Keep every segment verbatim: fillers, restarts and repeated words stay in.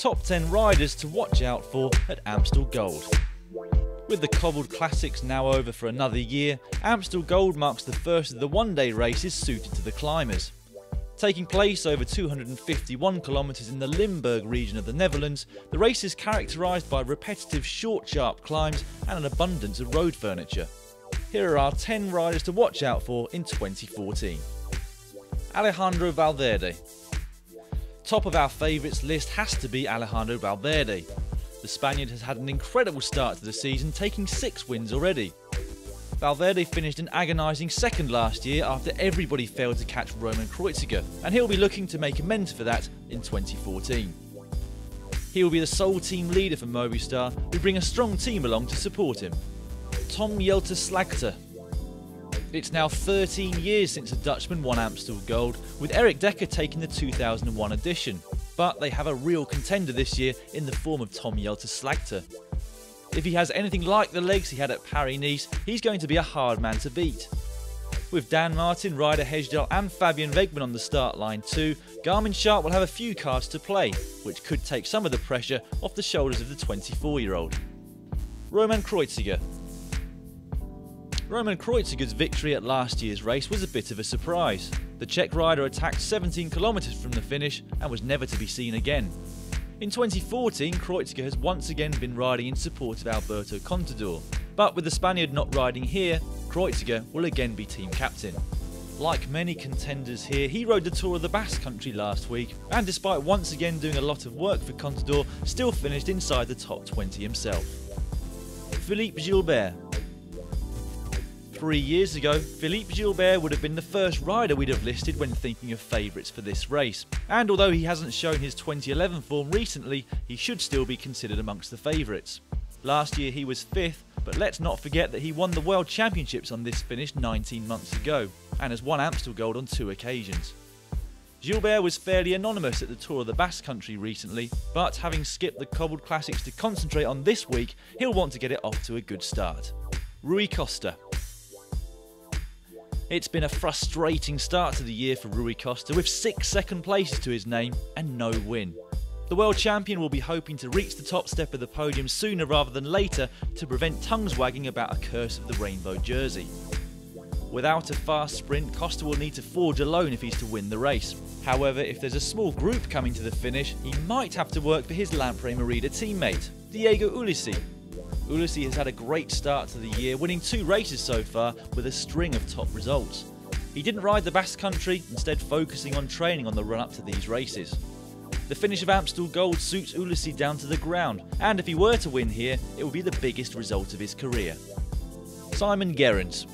top ten riders to watch out for at Amstel Gold. With the cobbled classics now over for another year, Amstel Gold marks the first of the one-day races suited to the climbers. Taking place over two hundred fifty-one kilometres in the Limburg region of the Netherlands, the race is characterised by repetitive short sharp climbs and an abundance of road furniture. Here are our ten riders to watch out for in twenty fourteen. Alejandro Valverde. Top of our favourites list has to be Alejandro Valverde. The Spaniard has had an incredible start to the season, taking six wins already. Valverde finished an agonising second last year after everybody failed to catch Roman Kreuziger, and he'll be looking to make amends for that in twenty fourteen. He will be the sole team leader for Movistar, who bring a strong team along to support him. Tom-Jelte Slagter. It's now thirteen years since the Dutchman won Amstel Gold, with Erik Dekker taking the two thousand one edition, but they have a real contender this year in the form of Tom-Jelte Slagter. If he has anything like the legs he had at Paris-Nice, he's going to be a hard man to beat. With Dan Martin, Ryder Hesjedal and Fabian Wegmann on the start line too, Garmin-Sharp will have a few cards to play, which could take some of the pressure off the shoulders of the twenty-four-year-old. Roman Kreuziger. Roman Kreuziger's victory at last year's race was a bit of a surprise. The Czech rider attacked seventeen kilometres from the finish and was never to be seen again. In twenty fourteen, Kreuziger has once again been riding in support of Alberto Contador, but with the Spaniard not riding here, Kreuziger will again be team captain. Like many contenders here, he rode the Tour of the Basque Country last week, and despite once again doing a lot of work for Contador, still finished inside the top twenty himself. Philippe Gilbert. Three years ago, Philippe Gilbert would have been the first rider we'd have listed when thinking of favourites for this race, and although he hasn't shown his twenty eleven form recently, he should still be considered amongst the favourites. Last year he was fifth, but let's not forget that he won the World Championships on this finish nineteen months ago, and has won Amstel Gold on two occasions. Gilbert was fairly anonymous at the Tour of the Basque Country recently, but having skipped the cobbled classics to concentrate on this week, he'll want to get it off to a good start. Rui Costa. It's been a frustrating start to the year for Rui Costa, with six second places to his name and no win. The world champion will be hoping to reach the top step of the podium sooner rather than later to prevent tongues wagging about a curse of the rainbow jersey. Without a fast sprint, Costa will need to forge alone if he's to win the race. However, if there's a small group coming to the finish, he might have to work for his Lampre-Merida teammate, Diego Ulissi. Ulissi has had a great start to the year, winning two races so far with a string of top results. He didn't ride the Basque Country, instead focusing on training on the run-up to these races. The finish of Amstel Gold suits Ulissi down to the ground, and if he were to win here, it would be the biggest result of his career. Simon Gerrans.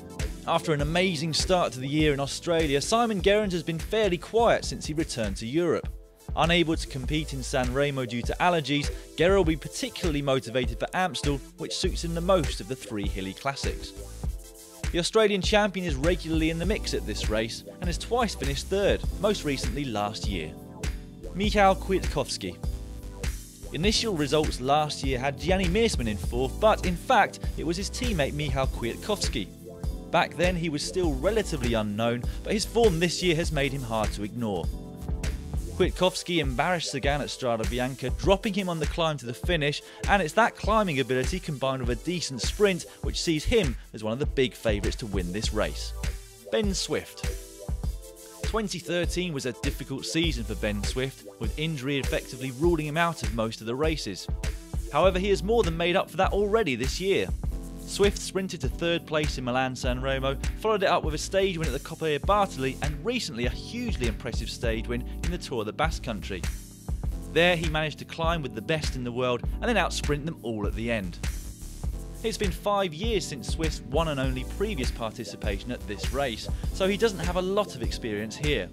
After an amazing start to the year in Australia, Simon Gerrans has been fairly quiet since he returned to Europe. Unable to compete in San Remo due to allergies, Gerrans will be particularly motivated for Amstel, which suits him the most of the three hilly classics. The Australian champion is regularly in the mix at this race and has twice finished third, most recently last year. Michal Kwiatkowski. Initial results last year had Gianni Meersman in fourth, but in fact it was his teammate Michal Kwiatkowski. Back then he was still relatively unknown, but his form this year has made him hard to ignore. Kwiatkowski embarrassed Sagan at Strada Bianca, dropping him on the climb to the finish, and it's that climbing ability combined with a decent sprint which sees him as one of the big favourites to win this race. Ben Swift. twenty thirteen was a difficult season for Ben Swift, with injury effectively ruling him out of most of the races. However, he has more than made up for that already this year. Swift sprinted to third place in Milan-San Remo, followed it up with a stage win at the Coppa Bartoli and recently a hugely impressive stage win in the Tour of the Basque Country. There he managed to climb with the best in the world and then outsprint them all at the end. It's been five years since Swift's one and only previous participation at this race, so he doesn't have a lot of experience here.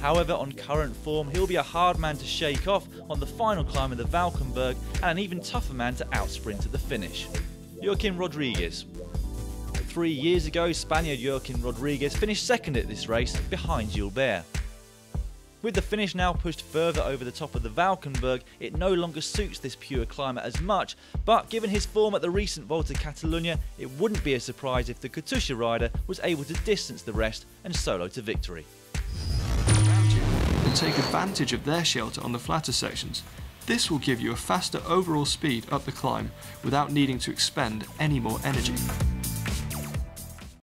However, on current form, he'll be a hard man to shake off on the final climb of the Valkenberg and an even tougher man to outsprint at the finish. Joaquin Rodriguez. Three years ago, Spaniard Joaquin Rodriguez finished second at this race, behind Gilbert. With the finish now pushed further over the top of the Valkenberg, it no longer suits this pure climber as much, but given his form at the recent Volta Catalunya, it wouldn't be a surprise if the Katusha rider was able to distance the rest and solo to victory. And take advantage of their shelter on the flatter sections, This will give you a faster overall speed up the climb without needing to expend any more energy.